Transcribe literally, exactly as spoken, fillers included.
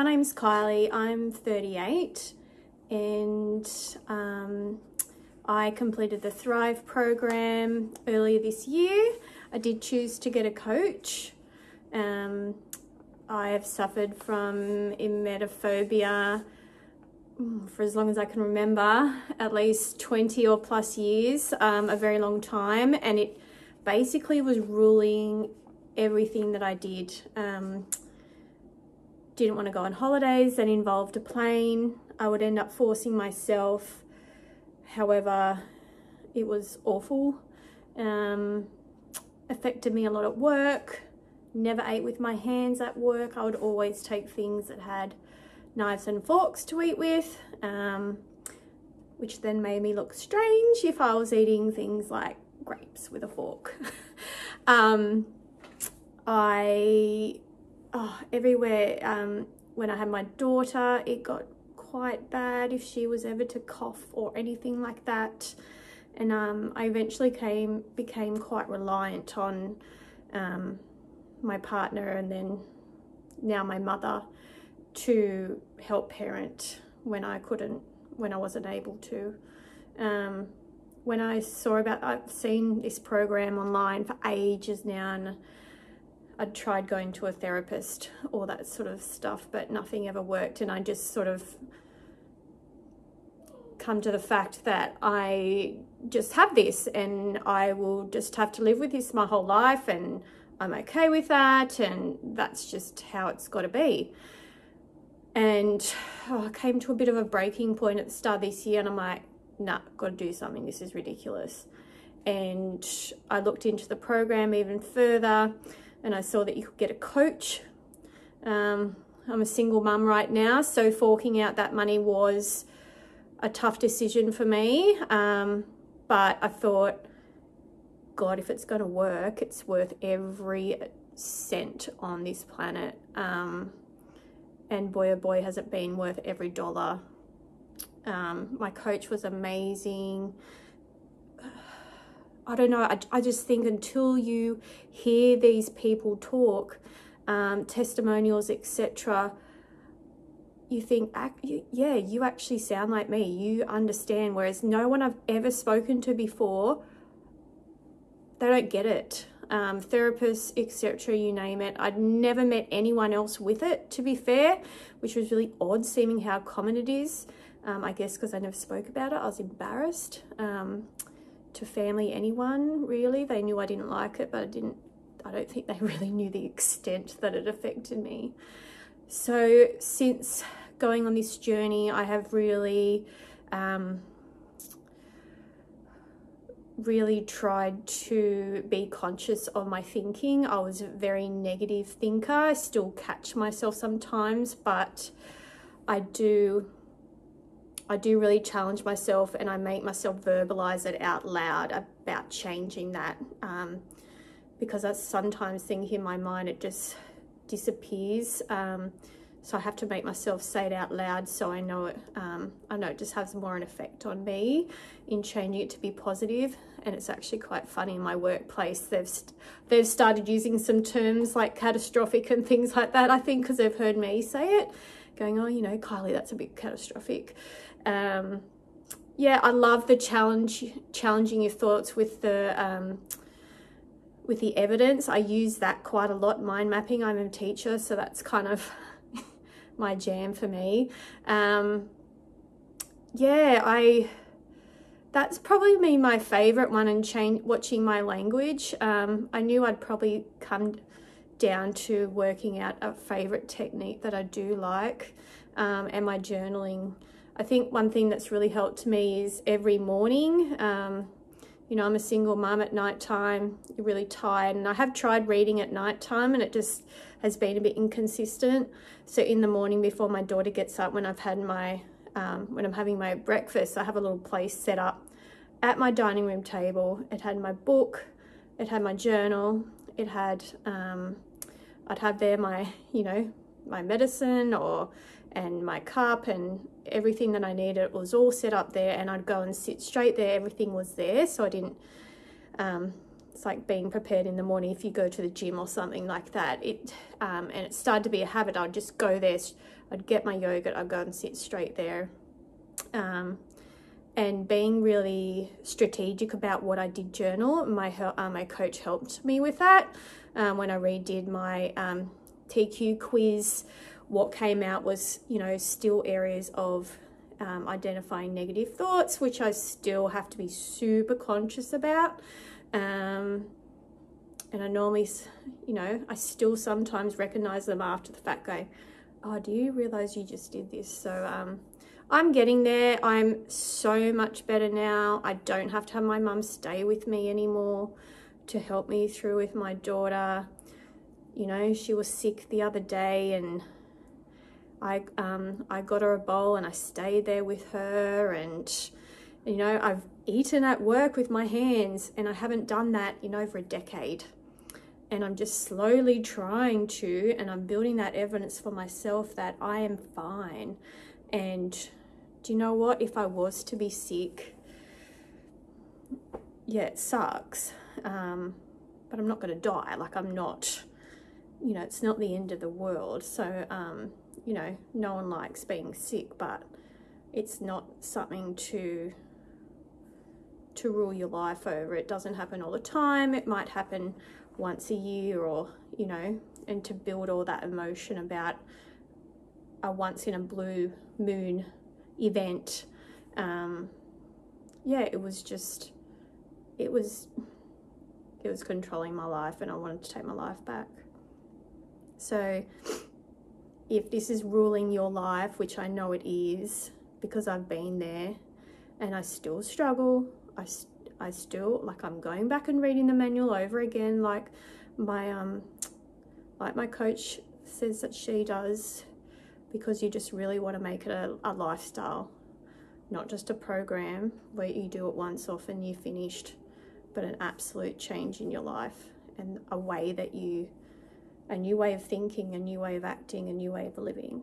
my name's Kylie, I'm thirty-eight, and um, I completed the Thrive program earlier this year. I did choose to get a coach. Um, I have suffered from emetophobia for as long as I can remember, at least twenty or plus years, um, a very long time, and it basically was ruling everything that I did. Um, didn't want to go on holidays that involved a plane. I would end up forcing myself. However, it was awful. Um, affected me a lot at work. Never ate with my hands at work. I would always take things that had knives and forks to eat with, um, which then made me look strange if I was eating things like grapes with a fork. um, I, oh, everywhere, um, when I had my daughter, it got quite bad if she was ever to cough or anything like that. And um, I eventually came, became quite reliant on um, my partner, and then now my mother, to help parent when I couldn't, when I wasn't able to. Um, when I saw about, I've seen this program online for ages now, and I'd tried going to a therapist, all that sort of stuff, but nothing ever worked. And I just sort of come to the fact that I just have this, and I will just have to live with this my whole life, and I'm okay with that, and that's just how it's got to be. And oh, I came to a bit of a breaking point at the start of this year, and I'm like, nah, gotta do something, this is ridiculous. And I looked into the program even further, and I saw that you could get a coach. Um, I'm a single mum right now, so forking out that money was a tough decision for me. Um, but I thought, God, if it's gonna work, it's worth every cent on this planet. Um, And boy, oh boy, has it been worth every dollar. Um, my coach was amazing. I don't know, I, I just think until you hear these people talk, um, testimonials, et cetera, you think, yeah, you actually sound like me, you understand. Whereas no one I've ever spoken to before, they don't get it. Um, therapists, et cetera, you name it. I'd never met anyone else with it, to be fair, which was really odd, seeming how common it is. Um, I guess because I never spoke about it, I was embarrassed um, to family, anyone really. They knew I didn't like it, but I didn't. I don't think they really knew the extent that it affected me. So since going on this journey, I have really, um, really tried to be conscious of my thinking. I was a very negative thinker. I still catch myself sometimes, but I do I do really challenge myself, and I make myself verbalize it out loud about changing that, um, because I sometimes think in my mind it just disappears, um, so I have to make myself say it out loud, so I know it, um, I know it just has more an effect on me in changing it to be positive. And it's actually quite funny, in my workplace, they've, st they've started using some terms like catastrophic and things like that, I think, because they've heard me say it, going, oh, you know, Kylie, that's a bit catastrophic. Um, yeah, I love the challenge, challenging your thoughts with the, um, with the evidence. I use that quite a lot, mind mapping. I'm a teacher, so that's kind of my jam for me. Um, yeah, I that's probably me my favorite one, and change watching my language. um, I knew I'd probably come down to working out a favorite technique that I do like, um, and my journaling. I think one thing that's really helped me is every morning, um, you know, I'm a single mum, at night time you're really tired, and I have tried reading at night time, and it just has been a bit inconsistent. So in the morning, before my daughter gets up, when I've had my, um, when I'm having my breakfast, I have a little place set up at my dining room table. It had my book, it had my journal, it had, um, I'd have there my, you know, my medicine or, and my cup and everything that I needed. It was all set up there, and I'd go and sit straight there. Everything was there. So I didn't, um, it's like being prepared in the morning if you go to the gym or something like that. It um, and it started to be a habit. I'd just go there, I'd get my yogurt, I'd go and sit straight there. Um, and being really strategic about what I did journal, my, uh, my coach helped me with that. Um, when I redid my um, T Q quiz, what came out was, you know, still areas of um, identifying negative thoughts, which I still have to be super conscious about. Um, and I normally, you know, I still sometimes recognize them after the fact, going, oh, do you realize you just did this? So um, I'm getting there. I'm so much better now. I don't have to have my mum stay with me anymore to help me through with my daughter. You know, she was sick the other day, and I um, I got her a bowl and I stayed there with her, and you know, I've eaten at work with my hands, and I haven't done that in over a decade. And I'm just slowly trying to, and I'm building that evidence for myself that I am fine. And do you know what? If I was to be sick, yeah, it sucks. Um, but I'm not going to die. Like, I'm not, you know, it's not the end of the world. So, um, you know, no one likes being sick, but it's not something to to rule your life over. It doesn't happen all the time. It might happen once a year, or, you know, and to build all that emotion about a once in a blue moon event. Um, yeah, it was just, it was, it was controlling my life, and I wanted to take my life back. So if this is ruling your life, which I know it is, because I've been there, and I still struggle, I, I still, like, I'm going back and reading the manual over again, like my, um, like my coach says that she does, because you just really want to make it a, a lifestyle, not just a program where you do it once off and you're finished, but an absolute change in your life, and a way that you, a new way of thinking, a new way of acting, a new way of living.